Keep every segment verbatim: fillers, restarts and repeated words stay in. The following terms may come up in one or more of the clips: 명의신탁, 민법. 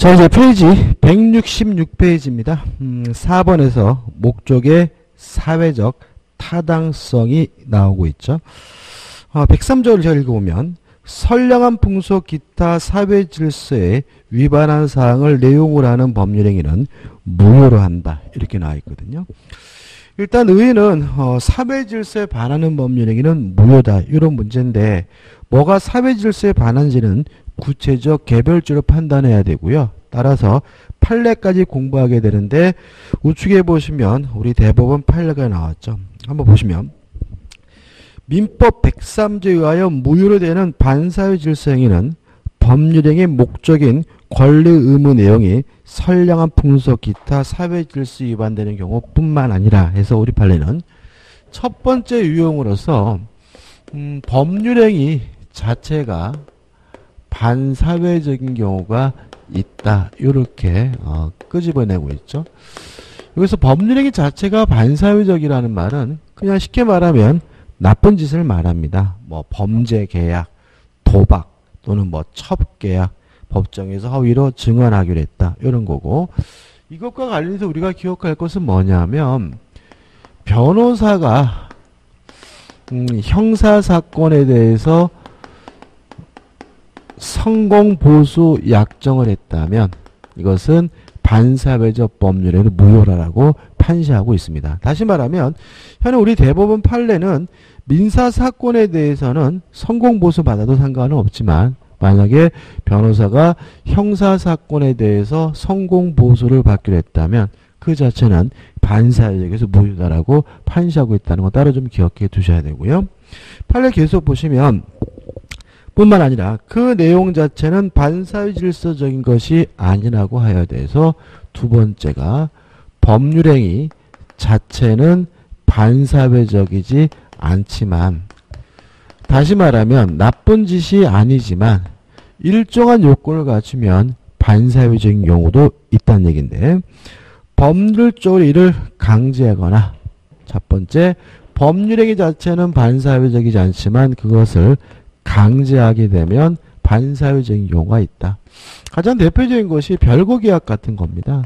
자, 이제 페이지 백육십육 페이지입니다. 음, 사 번에서 목적의 사회적 타당성이 나오고 있죠. 아, 백삼 절을 읽어보면 선량한 풍속 기타 사회 질서에 위반한 사항을 내용으로 하는 법률행위는 무효로 한다. 이렇게 나와 있거든요. 일단 의의는 어, 사회 질서에 반하는 법률행위는 무효다. 이런 문제인데 뭐가 사회 질서에 반한지는 구체적 개별적으로 판단해야 되고요. 따라서 판례까지 공부하게 되는데 우측에 보시면 우리 대법원 판례가 나왔죠. 한번 보시면 민법 백삼 조에 의하여 무효로 되는 반사회 질서 행위는 법률행위의 목적인 권리 의무 내용이 선량한 풍속 기타 사회 질서에 위반되는 경우뿐만 아니라 해서 우리 판례는 첫 번째 유형으로서 음, 법률행위 자체가 반사회적인 경우가 있다. 이렇게 어, 끄집어내고 있죠. 여기서 법률행위 자체가 반사회적이라는 말은 그냥 쉽게 말하면 나쁜 짓을 말합니다. 뭐 범죄 계약, 도박 또는 뭐 첩 계약, 법정에서 허위로 증언하기로 했다. 이런 거고 이것과 관련해서 우리가 기억할 것은 뭐냐면 변호사가 음, 형사사건에 대해서 성공보수 약정을 했다면 이것은 반사회적 법률에는 무효라고 판시하고 있습니다. 다시 말하면 현재 우리 대법원 판례는 민사사건에 대해서는 성공보수 받아도 상관은 없지만 만약에 변호사가 형사사건에 대해서 성공보수를 받기로 했다면 그 자체는 반사회적에서 무효다라고 판시하고 있다는 거 따로 좀 기억해 두셔야 되고요. 판례 계속 보시면 뿐만 아니라 그 내용 자체는 반사회 질서적인 것이 아니라고 하여야 돼서 두 번째가 법률행위 자체는 반사회적이지 않지만 다시 말하면 나쁜 짓이 아니지만 일정한 요건을 갖추면 반사회적인 경우도 있다는 얘기인데 법률적으로 이를 강제하거나 첫 번째 법률행위 자체는 반사회적이지 않지만 그것을 강제하게 되면 반사회적인 경우가 있다. 가장 대표적인 것이 별거 계약 같은 겁니다.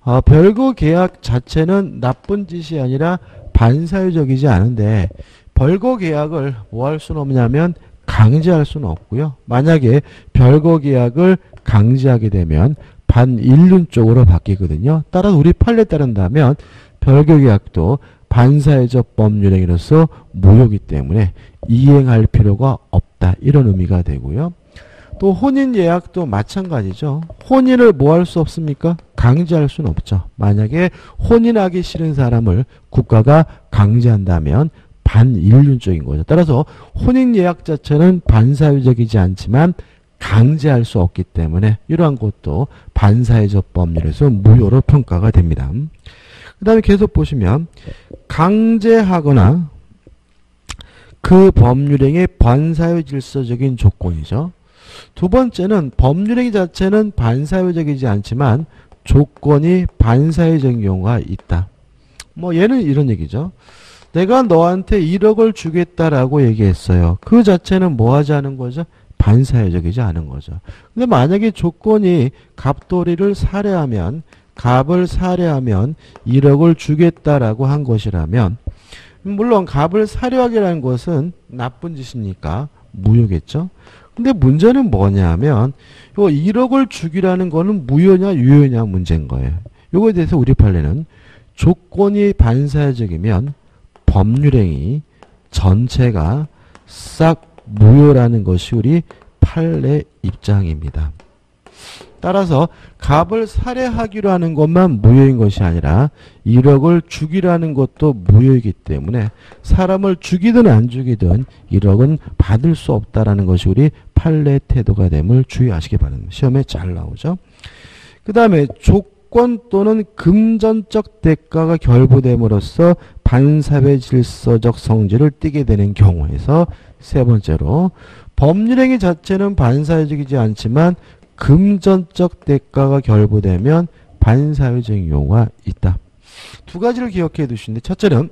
어, 별거 계약 자체는 나쁜 짓이 아니라 반사회적이지 않은데 별거 계약을 뭐 할 수는 없냐면 강제할 수는 없고요. 만약에 별거 계약을 강제하게 되면 반인륜적으로 바뀌거든요. 따라서 우리 판례에 따른다면 별거 계약도 반사회적 법률행위로서 무효이기 때문에 이행할 필요가 없다. 이런 의미가 되고요. 또 혼인 예약도 마찬가지죠. 혼인을 뭐 할 수 없습니까? 강제할 수는 없죠. 만약에 혼인하기 싫은 사람을 국가가 강제한다면 반인륜적인 거죠. 따라서 혼인 예약 자체는 반사회적이지 않지만 강제할 수 없기 때문에 이러한 것도 반사회적 법률에서 무효로 평가가 됩니다. 그 다음에 계속 보시면 강제하거나 그 법률행위의 반사회 질서적인 조건이죠. 두 번째는 법률행위 자체는 반사회적이지 않지만 조건이 반사회적인 경우가 있다. 뭐 얘는 이런 얘기죠. 내가 너한테 일억을 주겠다라고 얘기했어요. 그 자체는 뭐 하지 않은 거죠? 반사회적이지 않은 거죠. 근데 만약에 조건이 갑돌이를 살해하면 갑을 살해하면 일억을 주겠다라고 한 것이라면 물론 갑을 살해하기라는 것은 나쁜 짓이니까 무효겠죠. 근데 문제는 뭐냐면 이거 일억을 주기라는 거는 무효냐 유효냐 문제인 거예요. 이거에 대해서 우리 판례는 조건이 반사회적이면 법률행위 전체가 싹 무효라는 것이 우리 판례 입장입니다. 따라서 갑을 살해하기로 하는 것만 무효인 것이 아니라 일억을 주기라는 것도 무효이기 때문에 사람을 죽이든 안 죽이든 일억은 받을 수 없다라는 것이 우리 판례 태도가 됨을 주의하시기 바랍니다. 시험에 잘 나오죠. 그 다음에 조건 또는 금전적 대가가 결부됨으로써 반사회 질서적 성질을 띠게 되는 경우에서 세 번째로 법률행위 자체는 반사회적이지 않지만 금전적 대가가 결부되면 반사회적인 경우가 있다. 두 가지를 기억해 두시는데 첫째는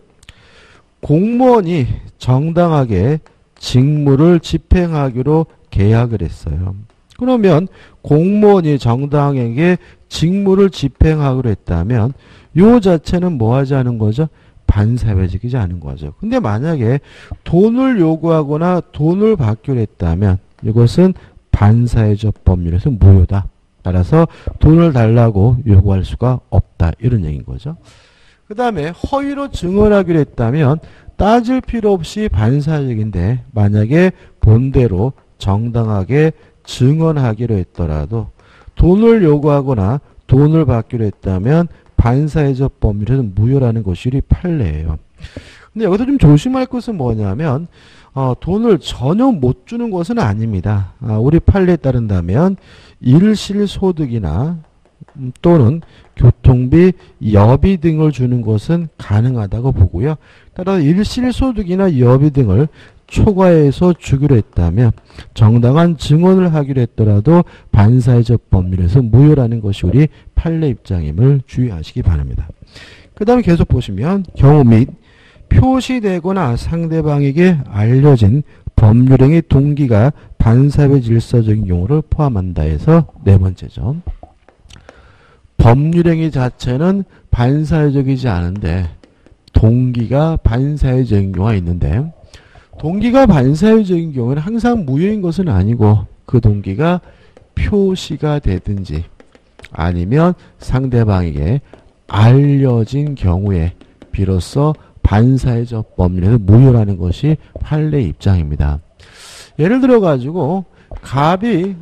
공무원이 정당하게 직무를 집행하기로 계약을 했어요. 그러면 공무원이 정당에게 직무를 집행하기로 했다면 요 자체는 뭐 하지 않은 거죠? 반사회적이지 않은 거죠. 근데 만약에 돈을 요구하거나 돈을 받기로 했다면 이것은 반사회적 법률에서 무효다. 따라서 돈을 달라고 요구할 수가 없다. 이런 얘기인 거죠. 그 다음에 허위로 증언하기로 했다면 따질 필요 없이 반사적인데 만약에 본대로 정당하게 증언하기로 했더라도 돈을 요구하거나 돈을 받기로 했다면 반사회적 법률에서는 무효라는 것이 우리 판례예요. 근데 여기서 좀 조심할 것은 뭐냐면 어, 돈을 전혀 못 주는 것은 아닙니다. 아, 우리 판례에 따른다면 일실소득이나 또는 교통비, 여비 등을 주는 것은 가능하다고 보고요. 따라서 일실소득이나 여비 등을 초과해서 주기로 했다면 정당한 증언을 하기로 했더라도 반사회적 법률에서 무효라는 것이 우리 판례 입장임을 주의하시기 바랍니다. 그 다음에 계속 보시면 경우 및 표시되거나 상대방에게 알려진 법률행위 동기가 반사회 질서적인 용어를 포함한다 해서 네 번째 점. 법률행위 자체는 반사회적이지 않은데 동기가 반사회적인 경우가 있는데 동기가 반사회적인 경우는 항상 무효인 것은 아니고 그 동기가 표시가 되든지 아니면 상대방에게 알려진 경우에 비로소 반사회적 법률에서 무효라는 것이 판례 입장입니다. 예를 들어 가지고 갑이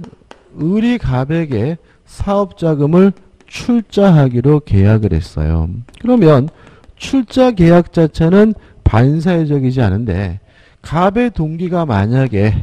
을이 갑에게 사업자금을 출자하기로 계약을 했어요. 그러면 출자 계약 자체는 반사회적이지 않은데 갑의 동기가 만약에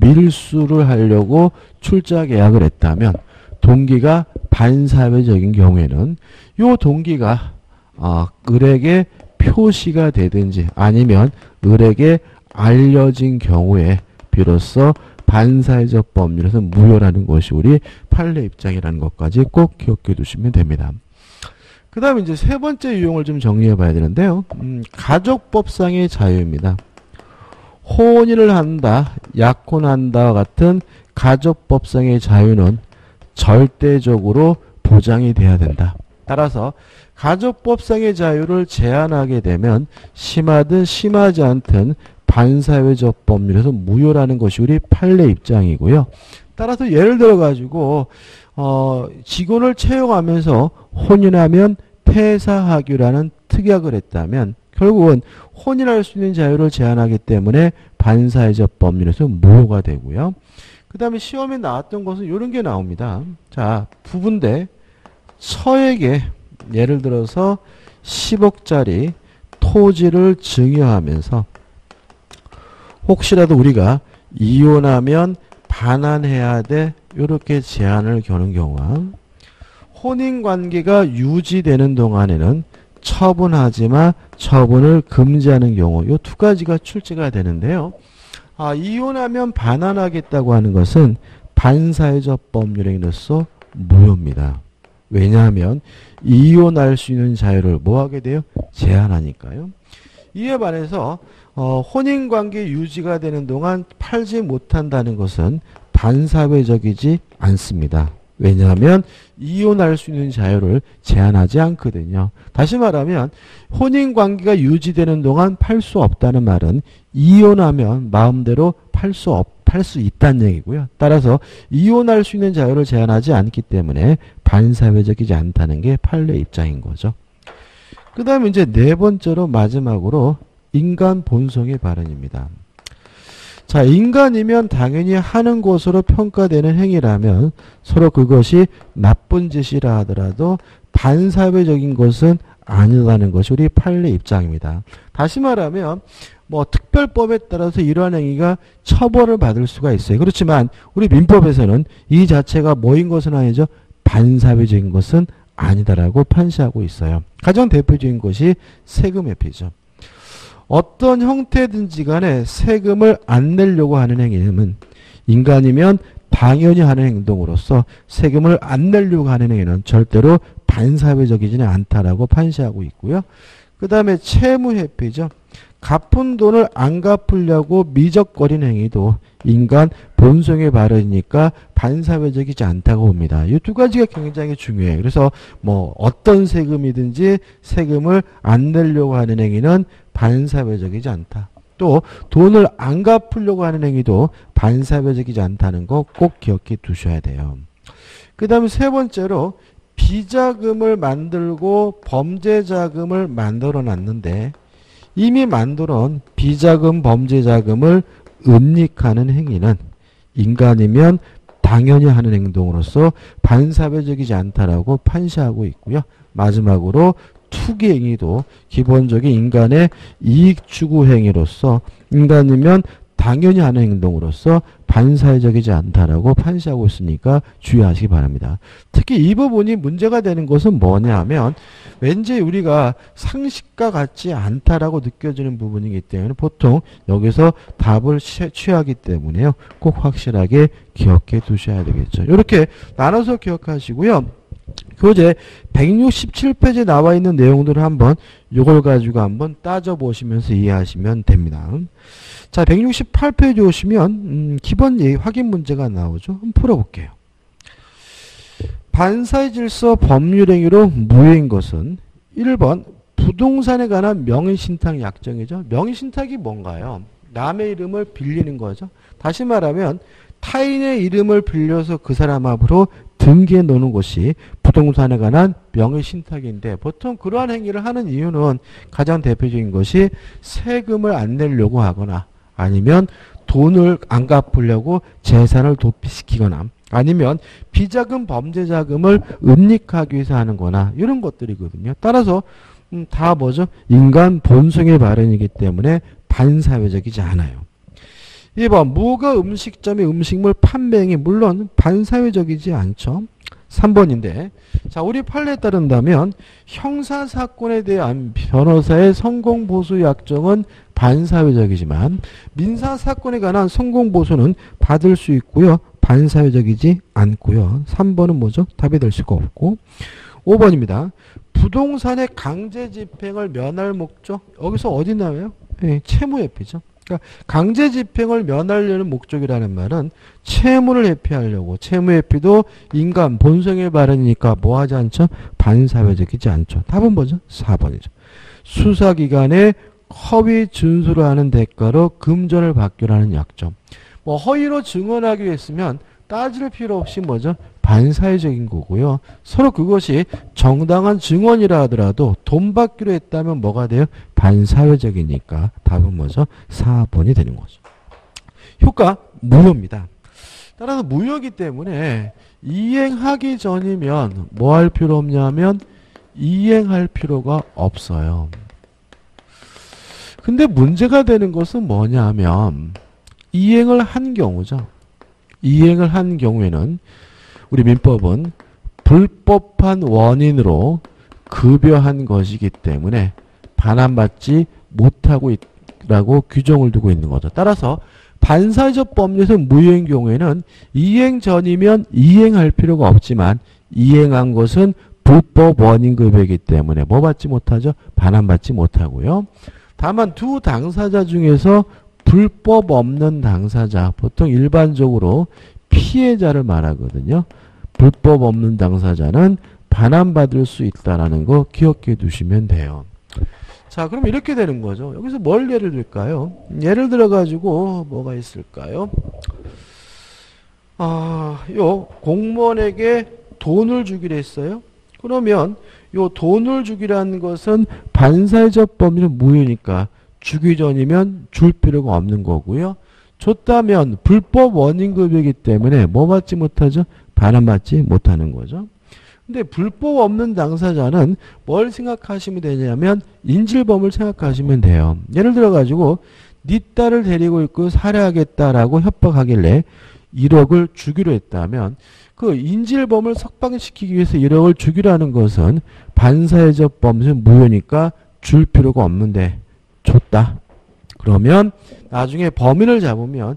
밀수를 하려고 출자 계약을 했다면 동기가 반사회적인 경우에는 이 동기가 어, 을에게 표시가 되든지 아니면 을에게 알려진 경우에 비로소 반사회적 법률에서 무효라는 것이 우리 판례 입장이라는 것까지 꼭 기억해 두시면 됩니다. 그 다음에 이제 세 번째 유형을 좀 정리해 봐야 되는데요. 음, 가족법상의 자유입니다. 혼인을 한다, 약혼한다와 같은 가족법상의 자유는 절대적으로 보장이 돼야 된다. 따라서 가족법상의 자유를 제한하게 되면 심하든 심하지 않든 반사회적 법률에서 무효라는 것이 우리 판례 입장이고요. 따라서 예를 들어가지고 어, 직원을 채용하면서 혼인하면 폐사하기라는 특약을 했다면 결국은 혼인할 수 있는 자유를 제한하기 때문에 반사회적 법률에서 무효가 되고요. 그 다음에 시험에 나왔던 것은 이런 게 나옵니다. 자, 부부인데 서에게 예를 들어서 십억짜리 토지를 증여하면서 혹시라도 우리가 이혼하면 반환해야 돼 이렇게 제한을 겨눈 경우와 혼인관계가 유지되는 동안에는 처분하지마 처분을 금지하는 경우 이 두 가지가 출제가 되는데요. 아, 이혼하면 반환하겠다고 하는 것은 반사회적 법률행위로서 무효입니다. 왜냐하면 이혼할 수 있는 자유를 뭐하게 돼요? 제한하니까요. 이에 반해서 어, 혼인관계 유지가 되는 동안 팔지 못한다는 것은 반사회적이지 않습니다. 왜냐하면 이혼할 수 있는 자유를 제한하지 않거든요. 다시 말하면 혼인관계가 유지되는 동안 팔 수 없다는 말은 이혼하면 마음대로 팔 수 없다. 할 수 있다는 얘기고요. 따라서 이혼할 수 있는 자유를 제한하지 않기 때문에 반사회적이지 않다는 게 판례 입장인 거죠. 그 다음에 이제 네 번째로 마지막으로 인간 본성의 발언입니다. 자, 인간이면 당연히 하는 것으로 평가되는 행위라면 서로 그것이 나쁜 짓이라 하더라도 반사회적인 것은 아니라는 것이 우리 판례 입장입니다. 다시 말하면 뭐 특별법에 따라서 이러한 행위가 처벌을 받을 수가 있어요. 그렇지만 우리 민법에서는 이 자체가 뭐인 것은 아니죠. 반사회적인 것은 아니다라고 판시하고 있어요. 가장 대표적인 것이 세금회피죠. 어떤 형태든지 간에 세금을 안 내려고 하는 행위는 인간이면 당연히 하는 행동으로서 세금을 안 내려고 하는 행위는 절대로 반사회적이지는 않다라고 판시하고 있고요. 그 다음에 채무회피죠. 갚은 돈을 안 갚으려고 미적거린 행위도 인간 본성의 발현이니까 반사회적이지 않다고 봅니다. 이 두 가지가 굉장히 중요해요. 그래서 뭐 어떤 세금이든지 세금을 안 내려고 하는 행위는 반사회적이지 않다. 또 돈을 안 갚으려고 하는 행위도 반사회적이지 않다는 거 꼭 기억해 두셔야 돼요. 그 다음에 세 번째로 비자금을 만들고 범죄자금을 만들어 놨는데 이미 만들어온 비자금, 범죄자금을 은닉하는 행위는 인간이면 당연히 하는 행동으로서 반사회적이지 않다라고 판시하고 있고요. 마지막으로 투기 행위도 기본적인 인간의 이익 추구 행위로서 인간이면 당연히 하는 행동으로서 반사회적이지 않다라고 판시하고 있으니까 주의하시기 바랍니다. 특히 이 부분이 문제가 되는 것은 뭐냐 하면 왠지 우리가 상식과 같지 않다라고 느껴지는 부분이기 때문에 보통 여기서 답을 취하기 때문에요. 꼭 확실하게 기억해 두셔야 되겠죠. 이렇게 나눠서 기억하시고요. 교재 백육십칠 페이지에 나와 있는 내용들을 한번 요걸 가지고 한번 따져보시면서 이해하시면 됩니다. 자, 백육십팔 페이지 오시면 음, 기본 예의 확인 문제가 나오죠. 한번 풀어볼게요. 반사의 질서 법률행위로 무효인 것은 일 번 부동산에 관한 명의신탁 약정이죠. 명의신탁이 뭔가요? 남의 이름을 빌리는 거죠. 다시 말하면 타인의 이름을 빌려서 그 사람 앞으로 등기해 놓는 것이 부동산에 관한 명의신탁인데 보통 그러한 행위를 하는 이유는 가장 대표적인 것이 세금을 안 내려고 하거나 아니면 돈을 안 갚으려고 재산을 도피시키거나 아니면 비자금, 범죄자금을 은닉하기 위해서 하는 거나 이런 것들이거든요. 따라서 다 뭐죠? 인간 본성의 발현이기 때문에 반사회적이지 않아요. 이 번 무허가 음식점의 음식물 판매행위 물론 반사회적이지 않죠. 삼 번인데 자 우리 판례에 따른다면 형사사건에 대한 변호사의 성공보수약정은 반사회적이지만 민사사건에 관한 성공보수는 받을 수 있고요. 반사회적이지 않고요. 삼 번은 뭐죠? 답이 될 수가 없고 오 번입니다. 부동산의 강제집행을 면할 목적 여기서 어디 나와요? 네, 채무회피죠. 그러니까 강제 집행을 면하려는 목적이라는 말은 채무를 회피하려고 채무 회피도 인간 본성의 발현이니까 뭐 하지 않죠? 반사회적이지 않죠. 답은 뭐죠? 사 번이죠. 수사기관의 허위 준수를 하는 대가로 금전을 받기로 하는 약정. 뭐 허위로 증언하기 했으면 따질 필요 없이 뭐죠? 반사회적인 거고요. 서로 그것이 정당한 증언이라 하더라도 돈 받기로 했다면 뭐가 돼요? 반사회적이니까 답은 뭐죠? 사 번이 되는 거죠. 효과 무효입니다. 따라서 무효이기 때문에 이행하기 전이면 뭐 할 필요 없냐면 이행할 필요가 없어요. 근데 문제가 되는 것은 뭐냐면 이행을 한 경우죠. 이행을 한 경우에는 우리 민법은 불법한 원인으로 급여한 것이기 때문에 반환받지 못하고 있다고 규정을 두고 있는 거죠. 따라서 반사회적 법률에서 무효인 경우에는 이행 전이면 이행할 필요가 없지만 이행한 것은 불법 원인 급여이기 때문에 뭐 받지 못하죠? 반환받지 못하고요. 다만 두 당사자 중에서 불법 없는 당사자, 보통 일반적으로 피해자를 말하거든요. 불법 없는 당사자는 반환받을 수 있다는 거 기억해 두시면 돼요. 자, 그럼 이렇게 되는 거죠. 여기서 뭘 예를 들까요? 예를 들어가지고 뭐가 있을까요? 아, 요 공무원에게 돈을 주기로 했어요. 그러면 요 돈을 주기라는 것은 반사회적 법률은 무효니까 주기 전이면 줄 필요가 없는 거고요. 줬다면 불법 원인급여이기 때문에 뭐 받지 못하죠? 반환받지 못하는 거죠. 근데 불법 없는 당사자는 뭘 생각하시면 되냐면 인질범을 생각하시면 돼요. 예를 들어가지고 네 딸을 데리고 있고 살해하겠다라고 협박하길래 일억을 주기로 했다면 그 인질범을 석방시키기 위해서 일억을 주기로 하는 것은 반사회적 범죄는 무효니까 줄 필요가 없는데 줬다. 그러면 나중에 범인을 잡으면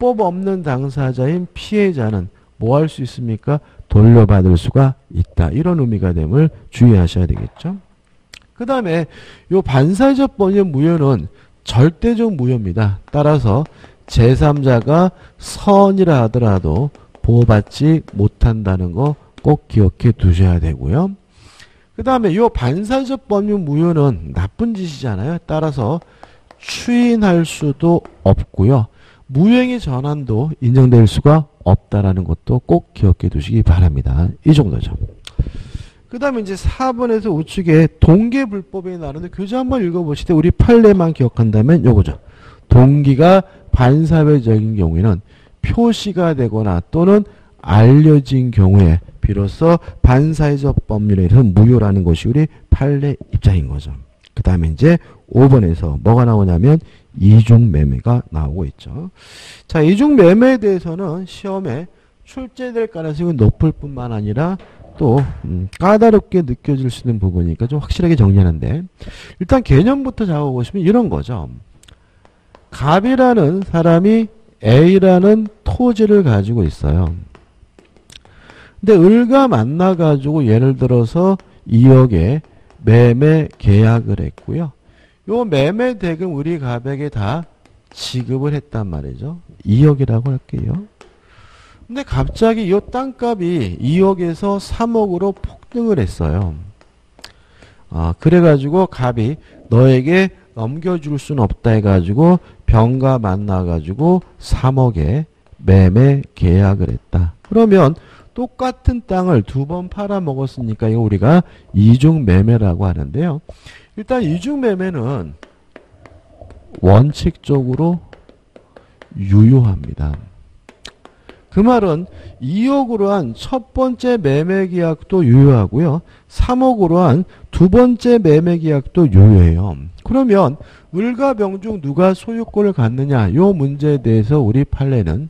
불법 없는 당사자인 피해자는 뭐 할 수 있습니까? 돌려받을 수가 있다. 이런 의미가 됨을 주의하셔야 되겠죠. 그 다음에 요 반사회적 번역 무효는 절대적 무효입니다. 따라서 제삼자가 선이라 하더라도 보호받지 못한다는 거 꼭 기억해 두셔야 되고요. 그 다음에 요 반사회적 번역 무효는 나쁜 짓이잖아요. 따라서 추인할 수도 없고요. 무효행위 전환도 인정될 수가 없다라는 것도 꼭 기억해 두시기 바랍니다. 이 정도죠. 그 다음에 이제 사 번에서 우측에 동계불법행위 나오는데 교재 한번 읽어보실 때 우리 판례만 기억한다면 요거죠. 동기가 반사회적인 경우에는 표시가 되거나 또는 알려진 경우에 비로소 반사회적 법률에 의해서 무효라는 것이 우리 판례 입장인 거죠. 그 다음에 이제 오 번에서 뭐가 나오냐면 이중매매가 나오고 있죠. 자, 이중매매에 대해서는 시험에 출제될 가능성이 높을 뿐만 아니라 또 음, 까다롭게 느껴질 수 있는 부분이니까 좀 확실하게 정리하는데, 일단 개념부터 잡아보시면 이런 거죠. 갑이라는 사람이 A라는 토지를 가지고 있어요. 근데 을과 만나가지고 예를 들어서 이억에 매매 계약을 했고요. 요 매매 대금 우리 갑에게 다 지급을 했단 말이죠. 이억이라고 할게요. 근데 갑자기 이 땅값이 이억에서 삼억으로 폭등을 했어요. 아, 그래가지고 갑이 너에게 넘겨줄 수는 없다 해가지고 병과 만나가지고 삼억에 매매 계약을 했다. 그러면 똑같은 땅을 두 번 팔아먹었으니까 이거 우리가 이중매매라고 하는데요. 일단 이중매매는 원칙적으로 유효합니다. 그 말은 이억으로 한 첫 번째 매매 계약도 유효하고요. 삼억으로 한 두 번째 매매 계약도 유효해요. 그러면 을과 병 중 누가 소유권을 갖느냐, 요 문제에 대해서 우리 판례는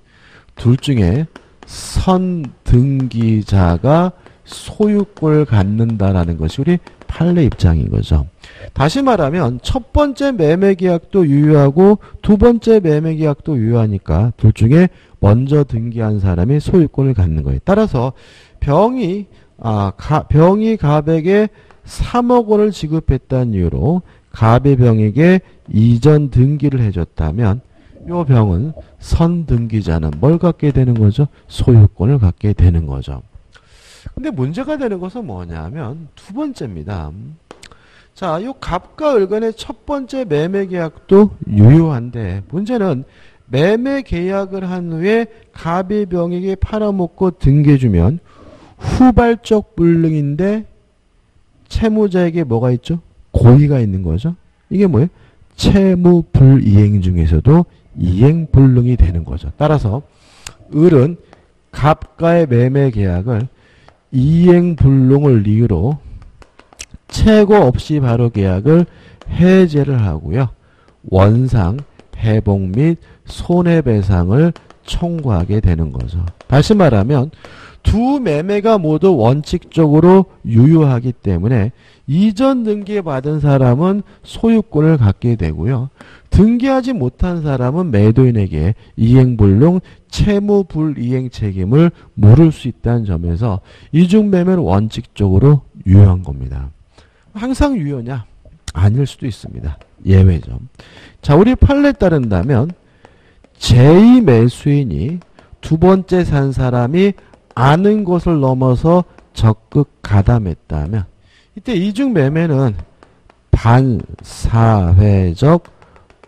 둘 중에 선등기자가 소유권을 갖는다라는 것이 우리 판례 입장인 거죠. 다시 말하면 첫 번째 매매 계약도 유효하고 두 번째 매매 계약도 유효하니까 둘 중에 먼저 등기한 사람이 소유권을 갖는 거예요. 따라서 병이 아, 가, 병이 갑에게 삼억 원을 지급했다는 이유로 갑이 병에게 이전 등기를 해줬다면 요 병은 선등기자는 뭘 갖게 되는 거죠? 소유권을 갖게 되는 거죠. 근데 문제가 되는 것은 뭐냐면 두 번째입니다. 자, 요 갑과 을 간의 첫 번째 매매 계약도 유효한데 문제는 매매 계약을 한 후에 갑이 병에게 팔아먹고 등기해주면 후발적 불능인데 채무자에게 뭐가 있죠? 고의가 있는 거죠. 이게 뭐예요? 채무불이행 중에서도 이행불능이 되는 거죠. 따라서 을은 갑과의 매매 계약을 이행불능을 이유로 최고 없이 바로 계약을 해제를 하고요. 원상, 회복 및 손해배상을 청구하게 되는 거죠. 다시 말하면 두 매매가 모두 원칙적으로 유효하기 때문에 이전 등기받은 사람은 소유권을 갖게 되고요. 등기하지 못한 사람은 매도인에게 이행불능, 채무불이행 책임을 물을 수 있다는 점에서 이중매매는 원칙적으로 유효한 겁니다. 항상 유효냐? 아닐 수도 있습니다. 예외죠. 자, 우리 판례에 따른다면 제이 매수인이 두 번째 산 사람이 아는 것을 넘어서 적극 가담했다면 이때 이중매매는 반사회적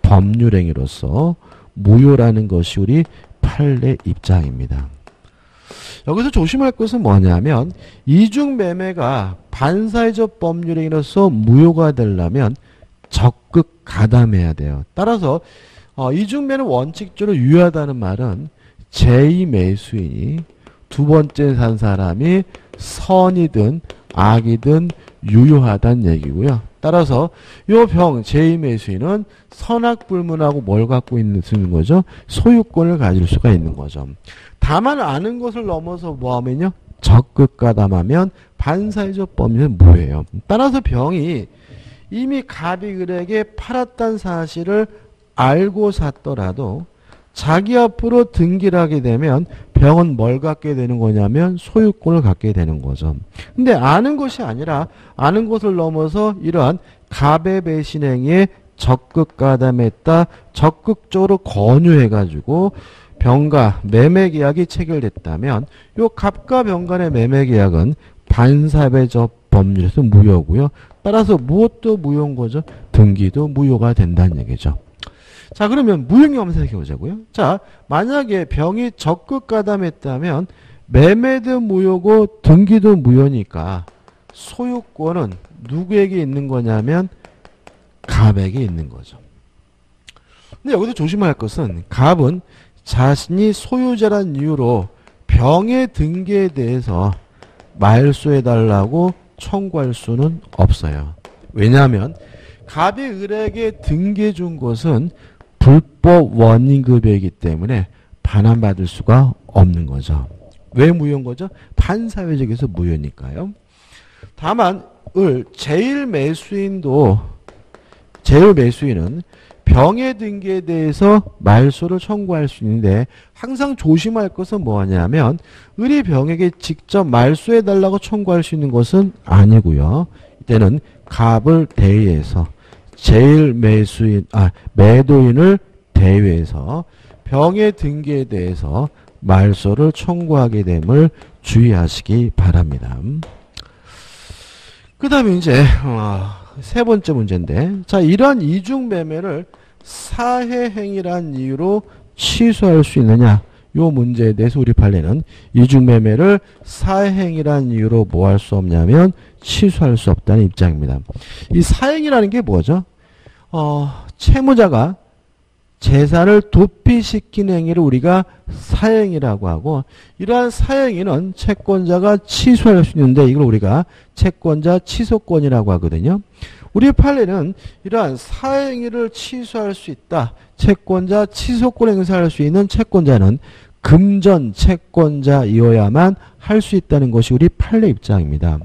법률행위로서 무효라는 것이 우리 판례 입장입니다. 여기서 조심할 것은 뭐냐면 이중매매가 반사회적 법률행위로서 무효가 되려면 적극 가담해야 돼요. 따라서 어, 이중매매는 원칙적으로 유효하다는 말은 제이 매수인이 두 번째 산 사람이 선이든 악이든 유효하다는 얘기고요. 따라서 요 병 제이 매수인은 선악불문하고 뭘 갖고 있는 거죠? 소유권을 가질 수가 있는 거죠. 다만 아는 것을 넘어서 뭐하면요? 적극 가담하면 반사회적 법률은 무효예요. 따라서 병이 이미 갑이 을에게 팔았다는 사실을 알고 샀더라도 자기 앞으로 등기를 하게 되면 병은 뭘 갖게 되는 거냐면 소유권을 갖게 되는 거죠. 근데 아는 것이 아니라 아는 것을 넘어서 이러한 갑의 배신행위에 적극 가담했다, 적극적으로 권유해가지고 병과 매매계약이 체결됐다면 이 갑과 병 간의 매매계약은 반사회적 법률에서 무효고요. 따라서 무엇도 무효인 거죠. 등기도 무효가 된다는 얘기죠. 자, 그러면 무효인지 한번 생각해 보자고요. 자, 만약에 병이 적극 가담했다면 매매도 무효고 등기도 무효니까 소유권은 누구에게 있는 거냐면 갑에게 있는 거죠. 근데 여기서 조심할 것은 갑은 자신이 소유자란 이유로 병의 등기에 대해서 말소해달라고 청구할 수는 없어요. 왜냐하면 갑이 을에게 등기해 준 것은 불법 원인급여이기 때문에 반환받을 수가 없는 거죠. 왜 무효인 거죠? 반사회적에서 무효니까요. 다만 을 제일 매수인도 제일 매수인은 병의 등기에 대해서 말소를 청구할 수 있는데 항상 조심할 것은 뭐냐면 을이 병에게 직접 말소해달라고 청구할 수 있는 것은 아니고요. 이때는 갑을 대위해서 제일 매수인, 아, 매도인을 대위해서 병의 등기에 대해서 말소를 청구하게 됨을 주의하시기 바랍니다. 그 다음에 이제 어, 세 번째 문제인데, 자, 이러한 이중매매를 사해행위란 이유로 취소할 수 있느냐, 요 문제에 대해서 우리 판례는 이중매매를 사해행위란 이유로 뭐 할 수 없냐면 취소할 수 없다는 입장입니다. 이 사해행위라는 게 뭐죠? 어, 채무자가 재산을 도피시킨 행위를 우리가 사행이라고 하고, 이러한 사행위는 채권자가 취소할 수 있는데 이걸 우리가 채권자 취소권이라고 하거든요. 우리 판례는 이러한 사행위를 취소할 수 있다, 채권자 취소권 행사할 수 있는 채권자는 금전 채권자이어야만 할 수 있다는 것이 우리 판례 입장입니다.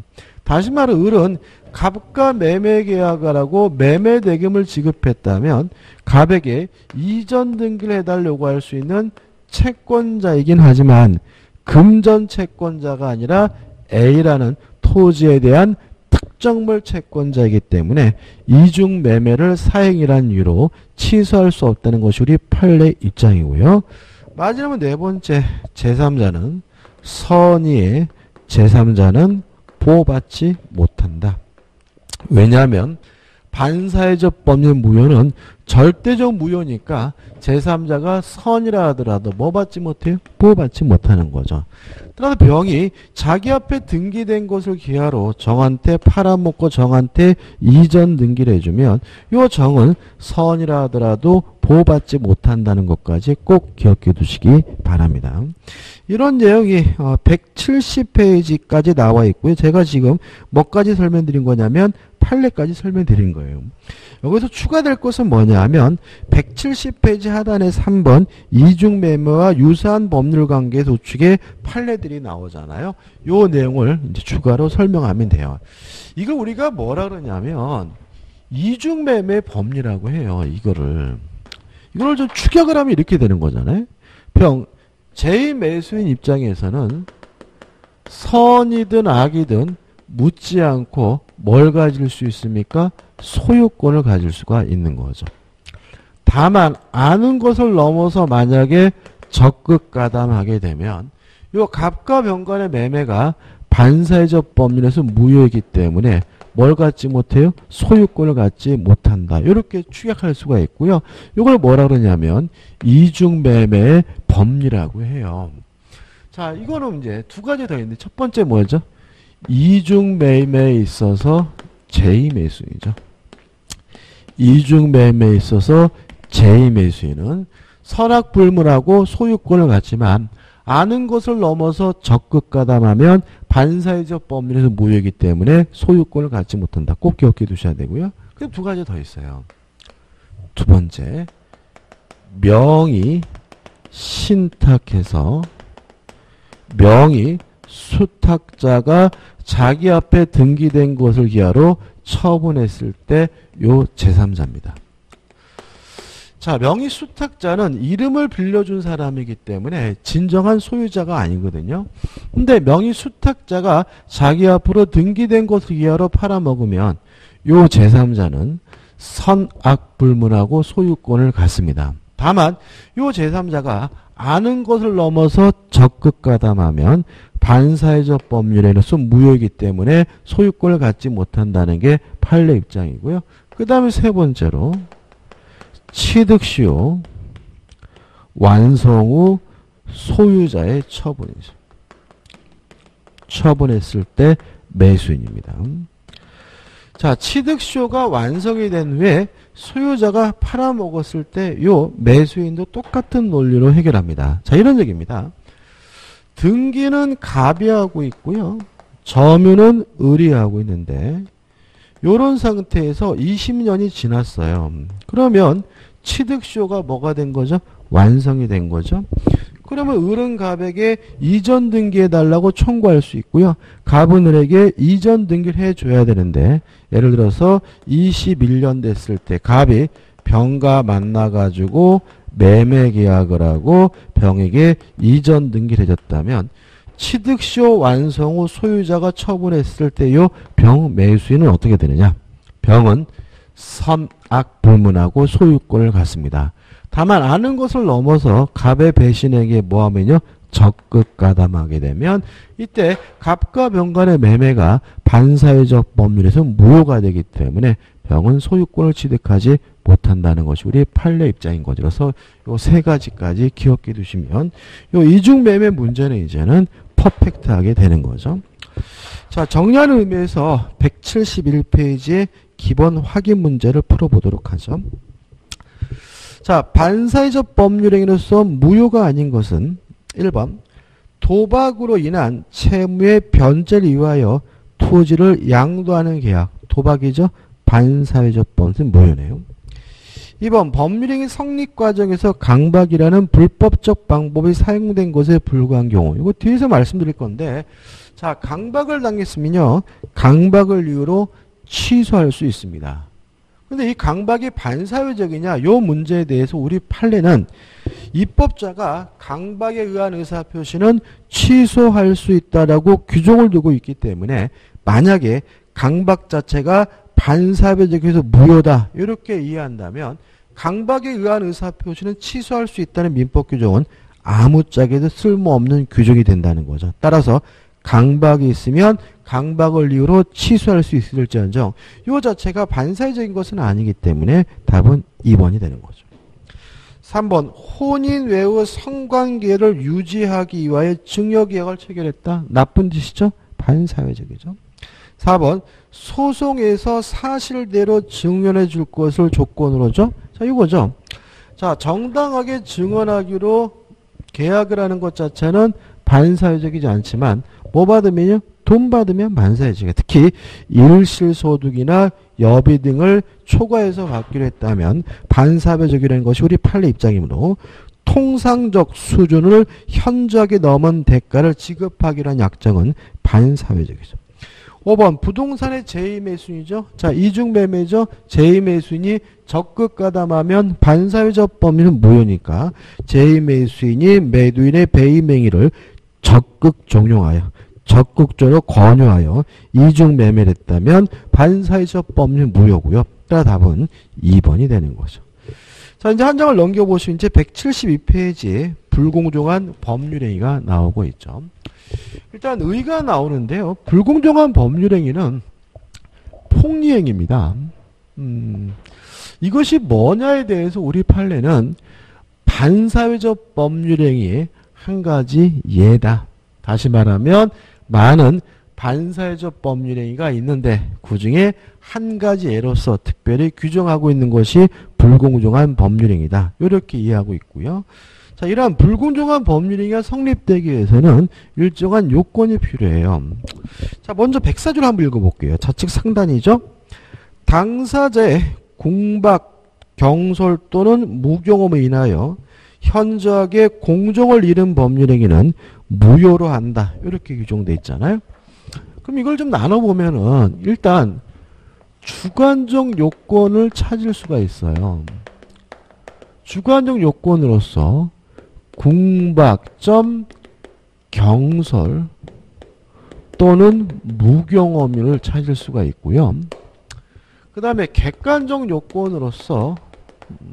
다시 말해 을은 갑과 매매계약을 하고 매매대금을 지급했다면 갑에게 이전 등기를 해달라고 할 수 있는 채권자이긴 하지만 금전 채권자가 아니라 A라는 토지에 대한 특정물 채권자이기 때문에 이중매매를 사행이란 이유로 취소할 수 없다는 것이 우리 판례 입장이고요. 마지막으로 네 번째, 제삼자는 선의의 제삼자는 보호받지 못한다. 왜냐하면 반사회적 법률 무효는 절대적 무효니까 제삼자가 선이라 하더라도 뭐 받지 못해요? 보호받지 못하는 거죠. 따라서 병이 자기 앞에 등기된 것을 기하로 정한테 팔아먹고 정한테 이전 등기를 해주면 요 정은 선이라 하더라도 보호받지 못한다는 것까지 꼭 기억해 두시기 바랍니다. 이런 내용이 백칠십 페이지까지 나와 있고요. 제가 지금 뭐까지 설명드린 거냐면 판례까지 설명드린 거예요. 여기서 추가될 것은 뭐냐 하면 백칠십 페이지 하단에 삼 번 이중매매와 유사한 법률관계 도축의 판례들이 나오잖아요. 요 내용을 이제 추가로 설명하면 돼요. 이거 우리가 뭐라 그러냐면 이중매매 법리라고 해요. 이거를 이걸 좀 축약을 하면 이렇게 되는 거잖아요. 병 제이 매수인 입장에서는 선이든 악이든 묻지 않고 뭘 가질 수 있습니까? 소유권을 가질 수가 있는 거죠. 다만 아는 것을 넘어서 만약에 적극 가담하게 되면 이 갑과 병 간의 매매가 반사회적 법률에서 무효이기 때문에 뭘 갖지 못해요? 소유권을 갖지 못한다. 이렇게 축약할 수가 있고요. 이걸 뭐라 그러냐면 이중매매의 법리라고 해요. 자, 이거는 이제 두 가지 더 있는데 첫 번째 뭐죠? 이중매매에 있어서 제이 매수인이죠. 이중매매에 있어서 제이 매수인은 선악불문하고 소유권을 갖지만 아는 것을 넘어서 적극 가담하면 반사회적 법률에서 무효이기 때문에 소유권을 갖지 못한다. 꼭 기억해 두셔야 되고요. 그럼 두 가지 더 있어요. 두 번째, 명의 신탁해서 명의 수탁자가 자기 앞에 등기된 것을 기하로 처분했을 때 요 제삼자입니다. 자, 명의수탁자는 이름을 빌려준 사람이기 때문에 진정한 소유자가 아니거든요. 근데 명의수탁자가 자기 앞으로 등기된 것을 이하로 팔아먹으면 요 제삼자는 선악불문하고 소유권을 갖습니다. 다만 요 제삼자가 아는 것을 넘어서 적극 가담하면 반사회적 법률에서 무효이기 때문에 소유권을 갖지 못한다는 게 판례 입장이고요. 그 다음에 세 번째로 취득시효 완성 후 소유자의 처분이죠. 처분했을 때 매수인입니다. 자, 취득시효가 완성이 된 후에 소유자가 팔아먹었을 때 요 매수인도 똑같은 논리로 해결합니다. 자, 이런 얘기입니다. 등기는 가비하고 있고요. 점유는 의리하고 있는데 요런 상태에서 이십 년이 지났어요. 그러면 취득시효가 뭐가 된 거죠? 완성이 된 거죠. 그러면 을은 갑에게 이전 등기해달라고 청구할 수 있고요. 갑은 을에게 이전 등기를 해줘야 되는데 예를 들어서 이십일 년 됐을 때 갑이 병과 만나가지고 매매계약을 하고 병에게 이전 등기를 해줬다면 취득시효 완성 후 소유자가 처분했을 때 요 병 매수인은 어떻게 되느냐. 병은 선악불문하고 소유권을 갖습니다. 다만 아는 것을 넘어서 갑의 배신에게 뭐하면요? 적극 가담하게 되면 이때 갑과 병 간의 매매가 반사회적 법률에서 무효가 되기 때문에 병은 소유권을 취득하지 못한다는 것이 우리 판례 입장인 거죠. 그래서 요 세 가지까지 기억해 두시면 요 이중매매 문제는 이제는 퍼펙트하게 되는 거죠. 자, 정리하는 의미에서 백칠십일 페이지의 기본 확인 문제를 풀어보도록 하죠. 자, 반사회적 법률행위로서 무효가 아닌 것은 일 번 도박으로 인한 채무의 변제를 이유하여 토지를 양도하는 계약, 도박이죠. 반사회적 법률은 무효네요. 이 번 법률행위 성립 과정에서 강박이라는 불법적 방법이 사용된 것에 불과한 경우, 이거 뒤에서 말씀드릴 건데, 자, 강박을 당했으면요 강박을 이유로 취소할 수 있습니다. 근데 이 강박이 반사회적이냐, 요 문제에 대해서 우리 판례는 입법자가 강박에 의한 의사표시는 취소할 수 있다라고 규정을 두고 있기 때문에 만약에 강박 자체가 반사회적에서 무효다 이렇게 이해한다면 강박에 의한 의사표시는 취소할 수 있다는 민법 규정은 아무짝에도 쓸모없는 규정이 된다는 거죠. 따라서 강박이 있으면 강박을 이유로 취소할 수 있을지언정 이 자체가 반사회적인 것은 아니기 때문에 답은 이 번이 되는 거죠. 삼 번 혼인 외의 성관계를 유지하기 위하여 증여계약을 체결했다. 나쁜 짓이죠. 반사회적이죠. 사 번 소송에서 사실대로 증언해 줄 것을 조건으로죠. 자, 이거죠. 자, 정당하게 증언하기로 계약을 하는 것 자체는 반사회적이지 않지만 뭐 받으면요? 돈 받으면 반사회적이에요. 특히 일실소득이나 여비 등을 초과해서 받기로 했다면 반사회적이라는 것이 우리 판례 입장이므로 통상적 수준을 현저하게 넘은 대가를 지급하기로 한 약정은 반사회적이죠. 오 번 부동산의 제이 매수인이죠. 자, 이중매매죠. 제이 매수인이 적극 가담하면 반사회적 법률은 무효니까 제이 매수인이 매도인의 배임행위를 적극 종용하여 적극적으로 권유하여 이중매매를 했다면 반사회적 법률은 무효고요. 따라 답은 이 번이 되는 거죠. 자, 이제 한 장을 넘겨보시면 이제 백칠십이 페이지에 불공정한 법률행위가 나오고 있죠. 일단 의가 나오는데요. 불공정한 법률행위는 폭리행위입니다. 음, 이것이 뭐냐에 대해서 우리 판례는 반사회적 법률행위의 한 가지 예다. 다시 말하면 많은 반사회적 법률행위가 있는데 그중에 한 가지 예로서 특별히 규정하고 있는 것이 불공정한 법률행위다. 이렇게 이해하고 있고요. 자, 이러한 불공정한 법률행위가 성립되기 위해서는 일정한 요건이 필요해요. 자, 먼저 백사조를 한번 읽어볼게요. 좌측 상단이죠. 당사자의 공박, 경솔 또는 무경험에 인하여 현저하게 공정을 잃은 법률행위는 무효로 한다. 이렇게 규정돼 있잖아요. 그럼 이걸 좀 나눠보면은 일단 주관적 요건을 찾을 수가 있어요. 주관적 요건으로서 궁박 점 경설 또는 무경험을 찾을 수가 있고요. 그 다음에 객관적 요건으로서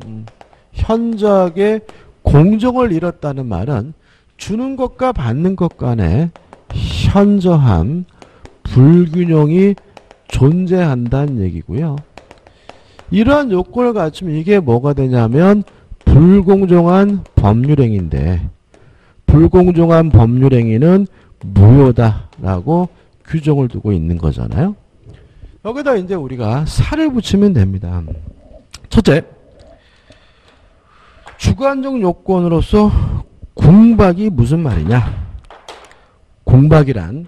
음, 현저하게 공정을 잃었다는 말은 주는 것과 받는 것 간에 현저한 불균형이 존재한다는 얘기고요. 이러한 요건을 갖추면 이게 뭐가 되냐면 불공정한 법률행위인데, 불공정한 법률행위는 무효다라고 규정을 두고 있는 거잖아요. 여기다 이제 우리가 살을 붙이면 됩니다. 첫째, 주관적 요건으로서 궁박이 무슨 말이냐? 궁박이란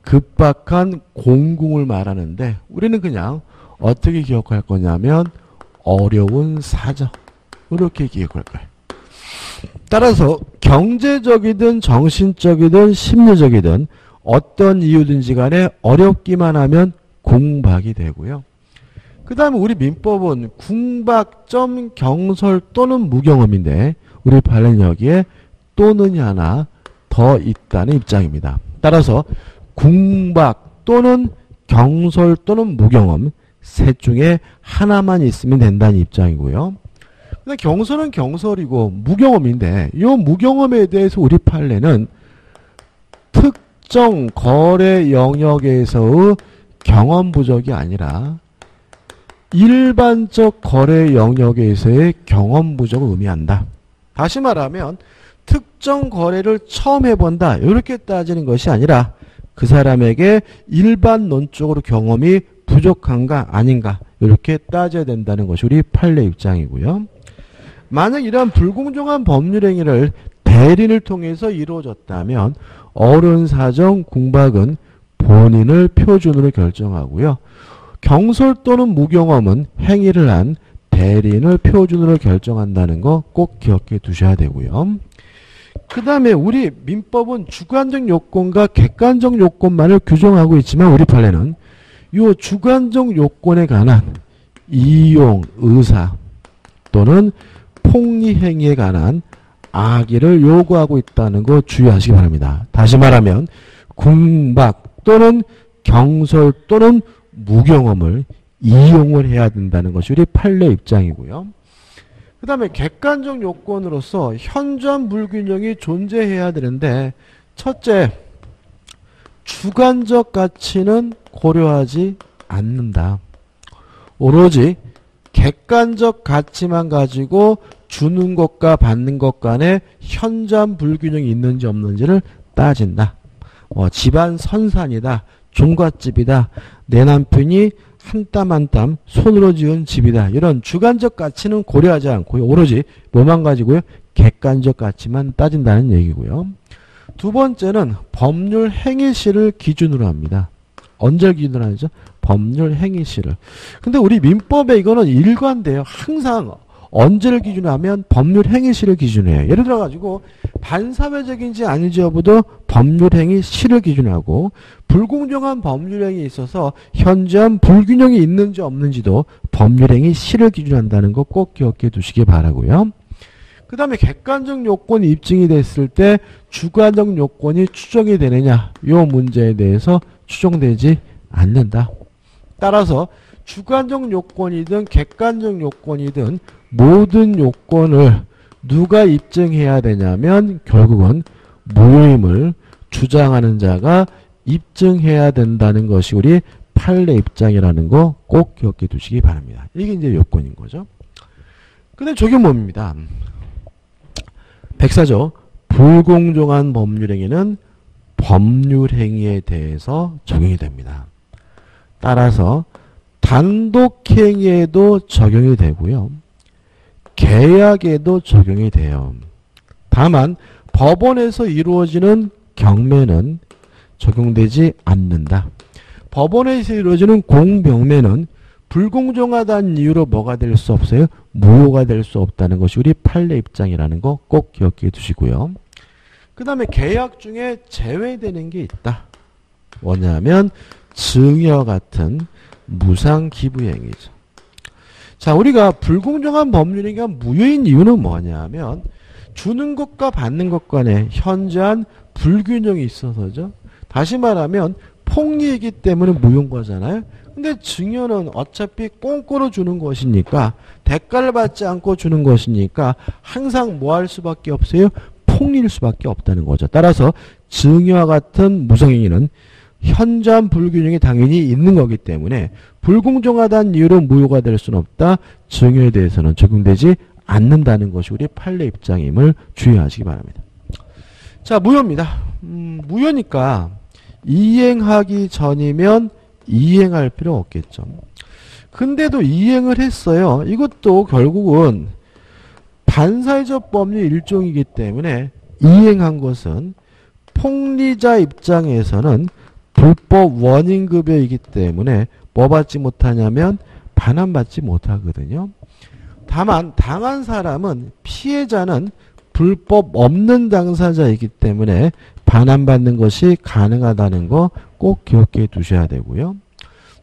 급박한 공궁을 말하는데, 우리는 그냥 어떻게 기억할 거냐면 어려운 사정, 이렇게 기억할 거예요. 따라서 경제적이든 정신적이든 심리적이든 어떤 이유든지 간에 어렵기만 하면 궁박이 되고요. 그 다음에 우리 민법은 궁박 점 경설 또는 무경험인데, 우리 판례는 여기에 또는 하나 더 있다는 입장입니다. 따라서 궁박 또는 경설 또는 무경험 셋 중에 하나만 있으면 된다는 입장이고요. 근데 경설은 경설이고 무경험인데, 이 무경험에 대해서 우리 판례는 특정 거래 영역에서의 경험 부족이 아니라 일반적 거래 영역에서의 경험 부족을 의미한다. 다시 말하면 특정 거래를 처음 해본다, 이렇게 따지는 것이 아니라 그 사람에게 일반론적으로 경험이 부족한가 아닌가, 이렇게 따져야 된다는 것이 우리 판례 입장이고요. 만약 이러한 불공정한 법률행위를 대리인을 통해서 이루어졌다면 어려운 사정 궁박은 본인을 표준으로 결정하고요. 경솔 또는 무경험은 행위를 한 대리인을 표준으로 결정한다는 거 꼭 기억해 두셔야 되고요. 그 다음에 우리 민법은 주관적 요건과 객관적 요건만을 규정하고 있지만, 우리 판례는 이 주관적 요건에 관한 이용, 의사 또는 폭리 행위에 관한 악의를 요구하고 있다는 거 주의하시기 바랍니다. 다시 말하면 궁박 또는 경솔 또는 무경험을 이용을 해야 된다는 것이 우리 판례 입장이고요. 그 다음에 객관적 요건으로서 현저한 불균형이 존재해야 되는데, 첫째, 주관적 가치는 고려하지 않는다. 오로지 객관적 가치만 가지고 주는 것과 받는 것 간에 현저한 불균형이 있는지 없는지를 따진다. 어, 집안 선산이다, 종갓집이다, 내 남편이 한 땀 한 땀 손으로 지은 집이다, 이런 주관적 가치는 고려하지 않고 오로지 뭐만 가지고요? 객관적 가치만 따진다는 얘기고요. 두 번째는 법률 행위시를 기준으로 합니다. 언제 기준으로 하죠? 법률 행위시를. 근데 우리 민법에 이거는 일관돼요. 항상 언제를 기준으로 하면 법률 행위시를 기준으로 해요. 예를 들어가지고 반사회적인지 아닌지 여부도 법률 행위시를 기준하고, 불공정한 법률 행위에 있어서 현저한 불균형이 있는지 없는지도 법률 행위시를 기준한다는 거 꼭 기억해 두시기 바라고요. 그 다음에 객관적 요건이 입증이 됐을 때 주관적 요건이 추정이 되느냐, 이 문제에 대해서 추정되지 않는다. 따라서 주관적 요건이든 객관적 요건이든 모든 요건을 누가 입증해야 되냐면 결국은 무효임을 주장하는 자가 입증해야 된다는 것이 우리 판례 입장이라는 거 꼭 기억해 두시기 바랍니다. 이게 이제 요건인 거죠. 근데 저게 뭡니다. 백사조, 불공정한 법률행위는 법률행위에 대해서 적용이 됩니다. 따라서 단독행위에도 적용이 되고요. 계약에도 적용이 돼요. 다만 법원에서 이루어지는 경매는 적용되지 않는다. 법원에서 이루어지는 공경매는 불공정하다는 이유로 뭐가 될 수 없어요? 무효가 될 수 없다는 것이 우리 판례 입장이라는 거 꼭 기억해 두시고요. 그 다음에 계약 중에 제외되는 게 있다. 뭐냐면 증여와 같은 무상기부행위죠. 자, 우리가 불공정한 법률행위가 무효인 이유는 뭐냐면 주는 것과 받는 것 간에 현저한 불균형이 있어서죠. 다시 말하면 폭리이기 때문에 무효인 거잖아요. 근데 증여는 어차피 꽁꼬로 주는 것이니까 대가를 받지 않고 주는 것이니까 항상 뭐 할 수밖에 없어요? 폭리일 수밖에 없다는 거죠. 따라서 증여와 같은 무성행위는 현저한 불균형이 당연히 있는 거기 때문에 불공정하다는 이유로 무효가 될 수는 없다. 증여에 대해서는 적용되지 않는다는 것이 우리 판례 입장임을 주의하시기 바랍니다. 자, 무효입니다. 음, 무효니까 이행하기 전이면 이행할 필요 없겠죠. 근데도 이행을 했어요. 이것도 결국은 반사회적 법률 일종이기 때문에 이행한 것은 폭리자 입장에서는 불법 원인급여이기 때문에 뭐 받지 못하냐면 반환받지 못하거든요. 다만 당한 사람은 피해자는 불법 없는 당사자이기 때문에 반환받는 것이 가능하다는 거 꼭 기억해 두셔야 되고요.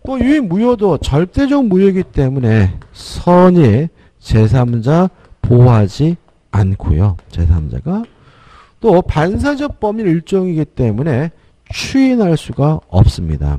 또 유익무효도 절대적 무효이기 때문에 선의 제삼자 보호하지 않고요. 제삼자가 또 반사적 범인 일종이기 때문에 추인할 수가 없습니다.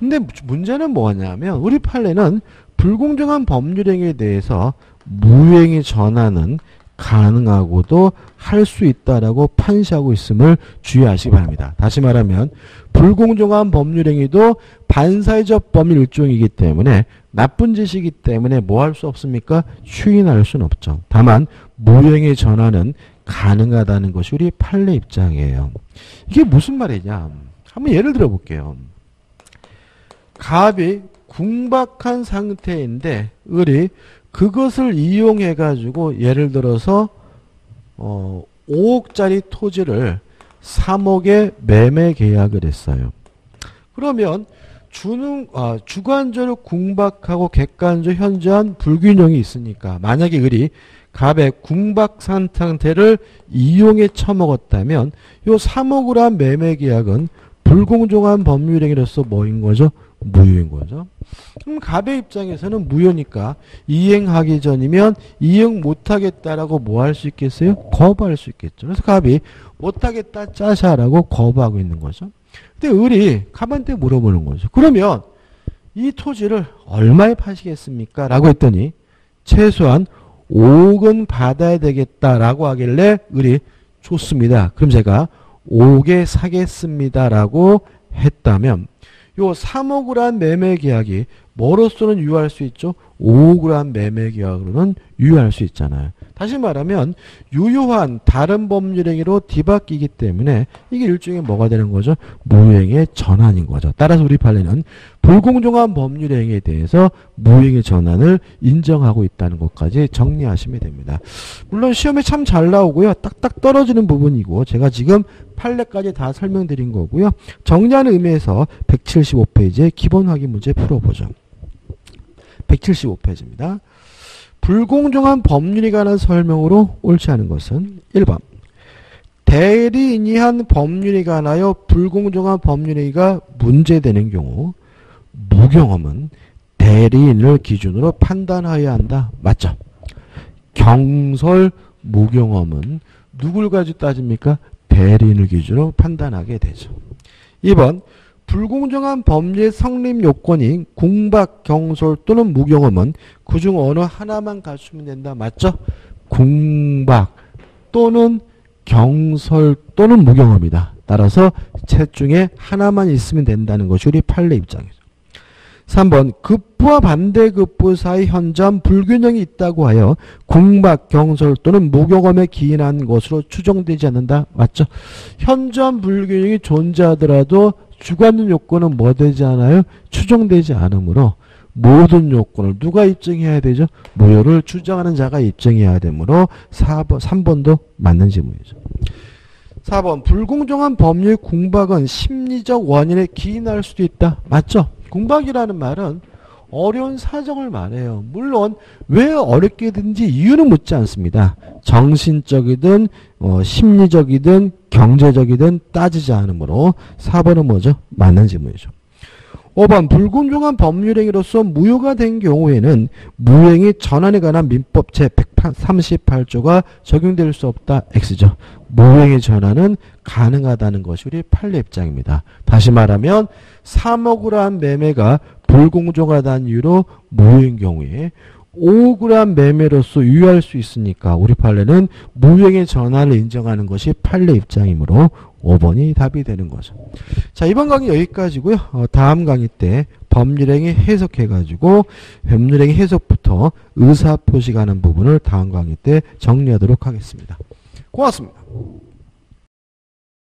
근데 문제는 뭐냐면 우리 판례는 불공정한 법률행위에 대해서 무효행위 전환은 가능하고도 할 수 있다라고 판시하고 있음을 주의하시기 바랍니다. 다시 말하면 불공정한 법률행위도 반사회적 범인 일종이기 때문에 나쁜 짓이기 때문에 뭐 할 수 없습니까? 추인할 수는 없죠. 다만 무효행위 전환은 가능하다는 것이 우리 판례 입장이에요. 이게 무슨 말이냐? 한번 예를 들어 볼게요. 갑이 궁박한 상태인데 을이 그것을 이용해가지고 예를 들어서 어 오억짜리 토지를 삼억에 매매 계약을 했어요. 그러면 주는 아, 주관적으로 궁박하고 객관적으로 현저한 불균형이 있으니까 만약에 을이 갑의 궁박 상태를 이용에 처먹었다면 이 삼억으로 한 매매 계약은 불공정한 법률행위로서 뭐인 거죠? 무효인 거죠. 그럼 갑의 입장에서는 무효니까 이행하기 전이면 이행 못하겠다라고 뭐 할 수 있겠어요? 거부할 수 있겠죠. 그래서 갑이 못하겠다 짜샤라고 거부하고 있는 거죠. 근데 을이 갑한테 물어보는 거죠. 그러면 이 토지를 얼마에 파시겠습니까? 라고 했더니 최소한 오억은 받아야 되겠다라고 하길래 을이 좋습니다. 그럼 제가 오억에 사겠습니다라고 했다면 요 삼억을 한 매매 계약이 뭐로서는 유효할 수 있죠? 오억을 한 매매 계약으로는 유효할 수 있잖아요. 다시 말하면 유효한 다른 법률행위로 뒤바뀌기 때문에 이게 일종의 뭐가 되는 거죠? 무효행위의 전환인 거죠. 따라서 우리 판례는 불공정한 법률행위에 대해서 무효행위 전환을 인정하고 있다는 것까지 정리하시면 됩니다. 물론 시험에 참 잘 나오고요. 딱딱 떨어지는 부분이고 제가 지금 판례까지 다 설명드린 거고요. 정리하는 의미에서 백칠십오 페이지의 기본 확인 문제 풀어보죠. 백칠십오 페이지입니다. 불공정한 법률에 관한 설명으로 옳지 않은 것은 일 번 대리인이 한 법률에 관하여 불공정한 법률행위가 문제되는 경우 무경험은 대리인을 기준으로 판단하여야 한다. 맞죠? 경솔 무경험은 누굴 가지고 따집니까? 대리인을 기준으로 판단하게 되죠. 이 번 불공정한 법률의 성립 요건인 궁박, 경솔 또는 무경험은 그중 어느 하나만 갖추면 된다. 맞죠? 궁박 또는 경솔 또는 무경험이다. 따라서 셋 중에 하나만 있으면 된다는 것이 우리 판례 입장이죠. 삼 번 급부와 반대급부 사이 현저한 불균형이 있다고 하여 궁박, 경솔 또는 무경험에 기인한 것으로 추정되지 않는다. 맞죠? 현저한 불균형이 존재하더라도 주관적 요건은 뭐 되지 않아요? 추정되지 않으므로 모든 요건을 누가 입증해야 되죠? 무효를 주장하는 자가 입증해야 되므로 사 번, 삼 번도 맞는 질문이죠. 사 번 불공정한 법률 궁박은 심리적 원인에 기인할 수도 있다. 맞죠? 궁박이라는 말은 어려운 사정을 말해요. 물론 왜 어렵게든지 이유는 묻지 않습니다. 정신적이든 어, 심리적이든 경제적이든 따지지 않으므로 사 번은 뭐죠? 맞는 질문이죠. 오 번 불공정한 법률행위로서 무효가 된 경우에는 무효행위 전환에 관한 민법 제백삼십팔 조가 적용될 수 없다. X죠. 무효행위 전환은 가능하다는 것이 우리 판례 입장입니다. 다시 말하면 삼억 그램 매매가 불공정하다는 이유로 무효인 경우에 오억 그램 매매로서 유효할 수 있으니까 우리 판례는 무효행위 전환을 인정하는 것이 판례 입장이므로 오 번이 답이 되는 거죠. 자, 이번 강의 여기까지고요. 어, 다음 강의 때 법률행위 해석해가지고 법률행위 해석부터 의사표시 가는 부분을 다음 강의 때 정리하도록 하겠습니다. 고맙습니다.